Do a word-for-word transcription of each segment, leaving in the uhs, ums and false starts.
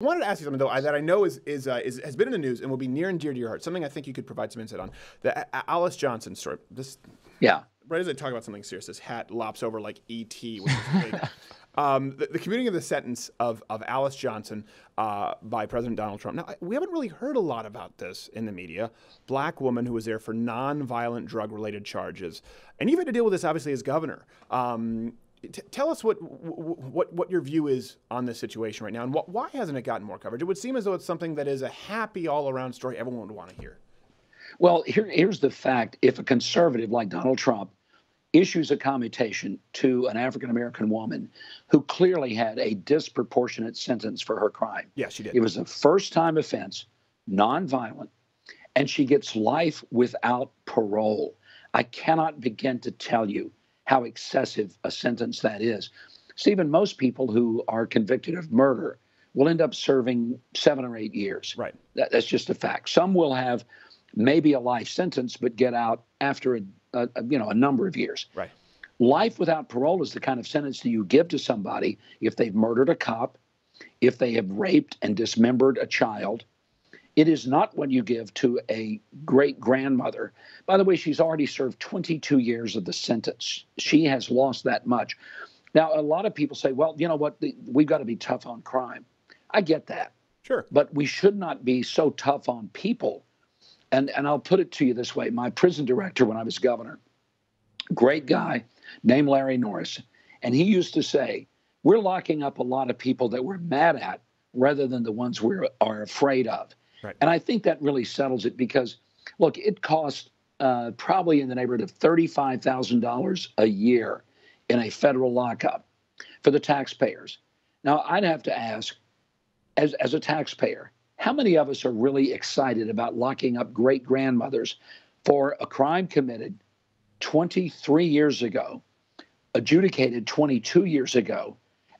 I wanted to ask you something, though, that I know is, is, uh, is, has been in the news and will be near and dear to your heart, something I think you could provide some insight on, the uh, Alice Johnson story. This, yeah. Right as I talk about something serious, this hat lops over like E T, which is big. Um, the, the commuting of the sentence of, of Alice Johnson uh, by President Donald Trump. Now, we haven't really heard a lot about this in the media. Black woman who was there for nonviolent drug-related charges. And you've had to deal with this, obviously, as governor. Um, t tell us what, what, what your view is on this situation right now, and what, why hasn't it gotten more coverage? It would seem as though it's something that is a happy, all-around story everyone would want to hear. Well, here, here's the fact. If a conservative like Donald Trump issues a commutation to an African-American woman who clearly had a disproportionate sentence for her crime. Yes, she did. It was a first-time offense, nonviolent, and she gets life without parole. I cannot begin to tell you how excessive a sentence that is. Stephen, most people who are convicted of murder will end up serving seven or eight years. Right. That, that's just a fact. Some will have maybe a life sentence, but get out after a Uh, you know, a number of years. Right. Life without parole is the kind of sentence that you give to somebody if they've murdered a cop, if they have raped and dismembered a child. It is not what you give to a great-grandmother. By the way, she's already served twenty-two years of the sentence. She has lost that much. Now, a lot of people say, well, you know what, the, we've got to be tough on crime. I get that. Sure. But we should not be so tough on people. And, and I'll put it to you this way. My prison director when I was governor, great guy named Larry Norris, and he used to say, we're locking up a lot of people that we're mad at rather than the ones we are afraid of. Right. And I think that really settles it because, look, it costs uh, probably in the neighborhood of thirty-five thousand dollars a year in a federal lockup for the taxpayers. Now, I'd have to ask, as, as a taxpayer, how many of us are really excited about locking up great-grandmothers for a crime committed twenty-three years ago, adjudicated twenty-two years ago,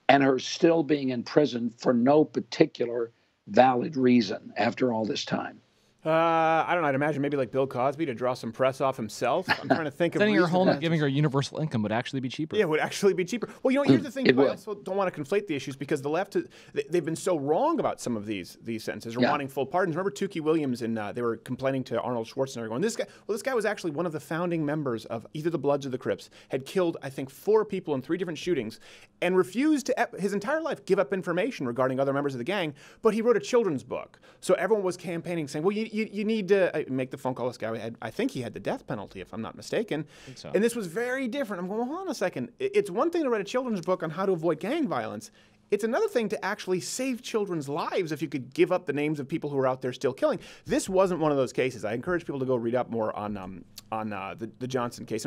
and her still being in prison for no particular valid reason after all this time? Uh, I don't know. I'd imagine maybe like Bill Cosby to draw some press off himself. I'm trying to think of reasons. Sending her home and giving her universal income would actually be cheaper. Yeah, it would actually be cheaper. Well, you know, here's the thing. I also don't want to conflate the issues because the left, they've been so wrong about some of these these sentences or yeah. wanting full pardons. Remember Tookie Williams, and uh, they were complaining to Arnold Schwarzenegger going, this guy, well, this guy was actually one of the founding members of either the Bloods or the Crips, had killed, I think, four people in three different shootings and refused to, his entire life, give up information regarding other members of the gang, but he wrote a children's book. So everyone was campaigning saying, well, you You, you need to make the phone call. This guy, had, I think he had the death penalty, if I'm not mistaken. So. And this was very different. I'm going, well, hold on a second. It's one thing to write a children's book on how to avoid gang violence. It's another thing to actually save children's lives if you could give up the names of people who are out there still killing. This wasn't one of those cases. I encourage people to go read up more on, um, on uh, the, the Johnson case.